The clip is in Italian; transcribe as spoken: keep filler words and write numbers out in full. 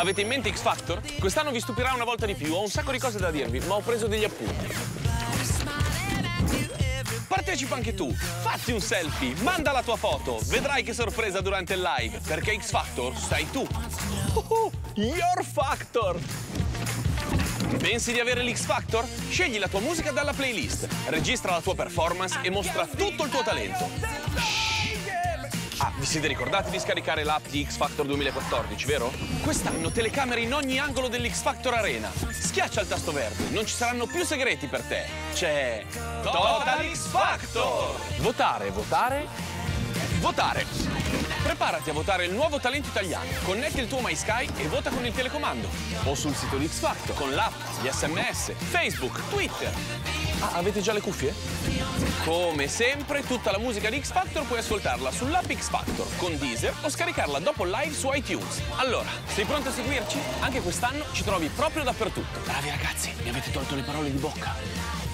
Avete in mente X-Factor? Quest'anno vi stupirà una volta di più, ho un sacco di cose da dirvi, ma ho preso degli appunti. Partecipa anche tu, fatti un selfie, manda la tua foto, vedrai che sorpresa durante il live, perché X-Factor sei tu. Uh-huh, your Factor! Pensi di avere l'X-Factor? Scegli la tua musica dalla playlist, registra la tua performance e mostra tutto il tuo talento. Ah, vi siete ricordati di scaricare l'app di X-Factor duemilaquattordici, vero? Quest'anno telecamere in ogni angolo dell'X-Factor Arena. Schiaccia il tasto verde, non ci saranno più segreti per te. C'è... Total X-Factor! Votare, votare, votare! Preparati a votare il nuovo talento italiano. Connetti il tuo MySky e vota con il telecomando. O sul sito di X-Factor, con l'app, gli sms, Facebook, Twitter. Ah, avete già le cuffie? Come sempre, tutta la musica di X-Factor puoi ascoltarla sull'app X-Factor, con Deezer o scaricarla dopo live su iTunes. Allora, sei pronto a seguirci? Anche quest'anno ci trovi proprio dappertutto. Bravi ragazzi, mi avete tolto le parole di bocca.